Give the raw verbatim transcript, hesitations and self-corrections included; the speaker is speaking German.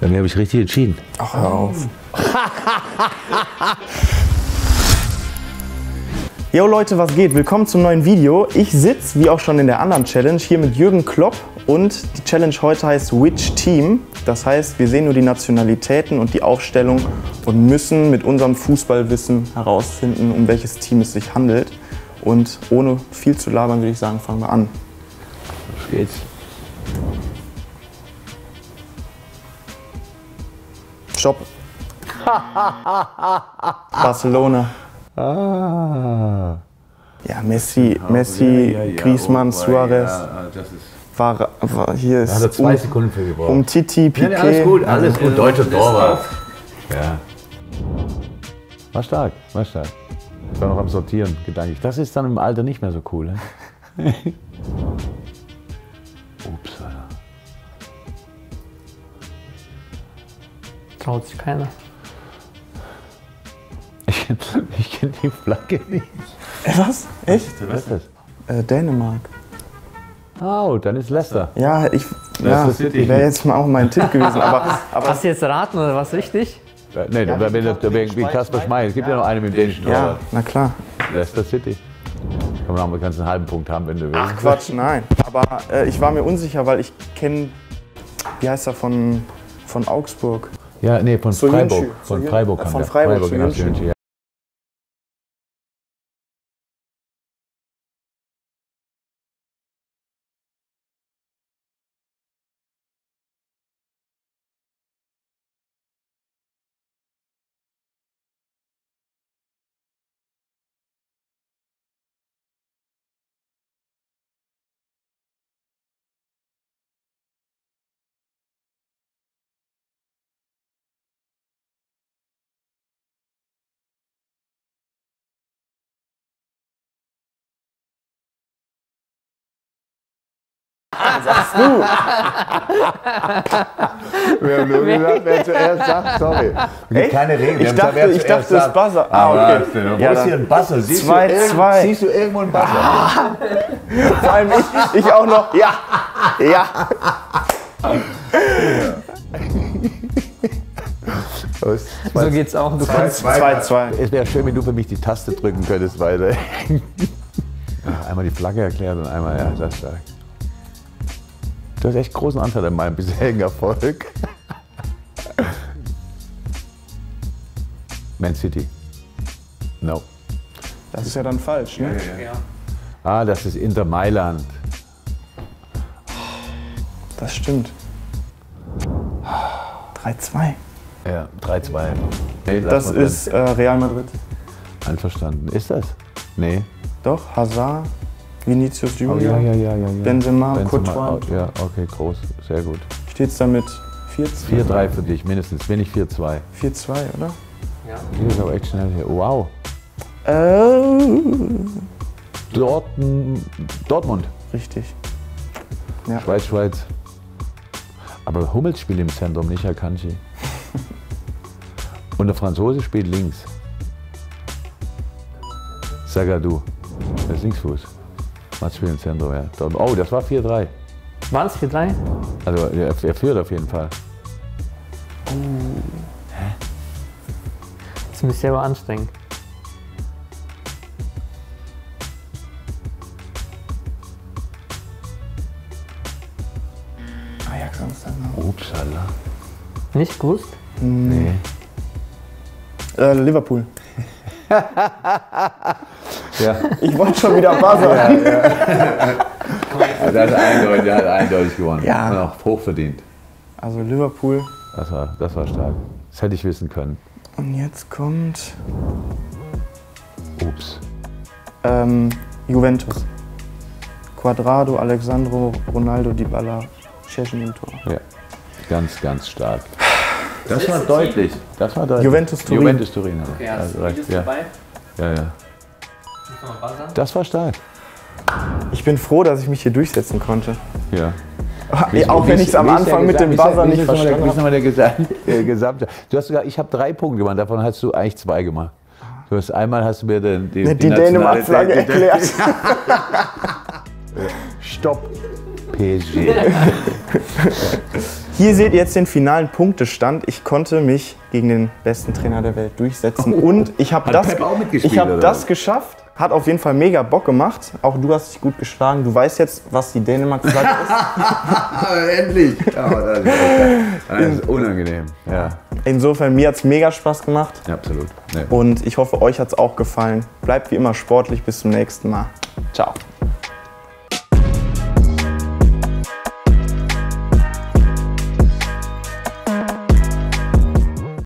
Bei mir habe ich richtig entschieden. Ach, hör auf. Yo Leute, was geht? Willkommen zum neuen Video. Ich sitze, wie auch schon in der anderen Challenge, hier mit Jürgen Klopp. Und die Challenge heute heißt Which Team? Das heißt, wir sehen nur die Nationalitäten und die Aufstellung und müssen mit unserem Fußballwissen herausfinden, um welches Team es sich handelt. Und ohne viel zu labern, würde ich sagen, fangen wir an. Los geht's. Stopp. Barcelona. Ah. Ja, Messi, Messi, ja, ja, ja. Griezmann, oh, Suarez. Ja, das ist war, war, hier ist also zwei um, Sekunden für gebraucht. Um Titi, Piquet. Ja, ja, alles gut, alles gut. Deutsche Torwart. Ja. War stark, war stark. Ich war noch am Sortieren, gedanklich. Das ist dann im Alter nicht mehr so cool. Ne? Ups, Alter. Traut sich keiner. Ich kenne kenn die Flagge nicht. Was? Echt? Was ist das? Äh, Dänemark. Oh, dann ist Leicester. Ja, ich ja, wäre jetzt auch mein Tipp gewesen. Aber, aber hast du jetzt raten oder was richtig? Ja, nee, ja, da wäre wie Kasper Schmeier. Es gibt ja, ja noch einen mit dem dänischen Torwart. Ja, na klar. Leicester City. Kann man auch mal ganz einen halben Punkt haben, wenn du willst. Ach Quatsch, nein. Aber äh, ich war mir unsicher, weil ich kenne, wie heißt er von, von Augsburg? Ja, nee, von Soyuncu. Freiburg. Von Freiburg. Äh, von Freiburg, Freiburg, Freiburg ja. Sagst du? Wir haben nur gesagt, wer zuerst sagt, sorry. Keine Regel. Ich dachte, gesagt, ich dachte es ist Buzzer. Ah, okay. Wo ja, ist hier ein Buzzer? Siehst, zwei, du, zwei. siehst du irgendwo einen Buzzer? Ah. Vor allem ich, ich auch noch. Ja. Ja. So geht's auch. Du kannst zwei zwei. Es wäre schön, wenn du für mich die Taste drücken könntest weiter. Einmal die Flagge erklärt und einmal, ja, das stark. Du hast echt großen Anteil an meinem bisherigen Erfolg. Man City. No. Das ist ja dann falsch, ne? Ja, ja, ja. Ah, das ist Inter Mailand. Das stimmt. drei zwei. Ja, drei zwei. Nee, das ist äh, Real Madrid. Einverstanden. Ist das? Nee. Doch, Hazard. Vinicius, Junior, oh, ja, ja, ja, ja, ja. Benzema, Cuadrado. Oh, ja, okay, groß, sehr gut. Steht's dann mit vier zwei? vier drei für dich, mindestens, wenn nicht vier zwei. vier zwei, oder? Ja. Hier ist aber echt schnell hier. Wow. Oh. Dort, Dortmund. Richtig. Ja. Schweiz, Schweiz. Aber Hummels spielt im Zentrum, nicht Akanji. Und der Franzose spielt links. Sagadou. Das ist Linksfuß. Spiel im Zentrum, ja. Oh, das war vier drei. War es vier drei? Also, er, er führt auf jeden Fall. Oh. Hä? Das müsste ja aber anstrengend. Ajax Amsterdam. Upsala. Nicht gewusst? Nee. Äh, Liverpool. Ja. Ich wollte schon wieder Buzzer. Ja, ja. Der hat eindeutig, der hat eindeutig gewonnen. Ja. Und auch hochverdient. Also Liverpool. Das war, das war stark. Das hätte ich wissen können. Und jetzt kommt. Ups. Ähm, Juventus. Cuadrado, Alessandro, Ronaldo, Dybala, Szczęsny im Tor. Ja. Ganz, ganz stark. Das war deutlich. Das war deutlich. Juventus Turin. Juventus Turin. Okay, ja, also recht, ja. Dabei. Ja, ja. Das war stark. Ich bin froh, dass ich mich hier durchsetzen konnte. Ja. Wie, auch wenn ich es am Anfang mit dem Buzzer nicht verstanden habe. Du hast sogar, ich habe drei Punkte gemacht, davon hast du eigentlich zwei gemacht. Du hast einmal hast du mir den, den, die, die Dänemark-Flagge erklärt. Stopp. P S G. Hier seht ihr jetzt den finalen Punktestand. Ich konnte mich gegen den besten Trainer der Welt durchsetzen. Oh. Und ich habe das, ich hab das geschafft. Hat auf jeden Fall mega Bock gemacht. Auch du hast dich gut geschlagen. Du weißt jetzt, was die Dänemark-Flagge ist. Endlich! Ja, das ist, das ist unangenehm. Ja. Insofern, mir hat es mega Spaß gemacht. Ja, absolut. Nee. Und ich hoffe, euch hat es auch gefallen. Bleibt wie immer sportlich. Bis zum nächsten Mal. Ciao.